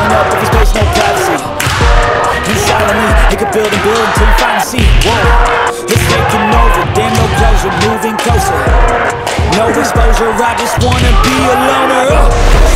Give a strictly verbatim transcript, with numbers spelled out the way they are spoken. filling up with his space, no privacy. Inside of me, it could build and build until you finally see. Whoa, it's taking over, damn no closure, moving closer. No exposure, I just wanna be a loner. Oh.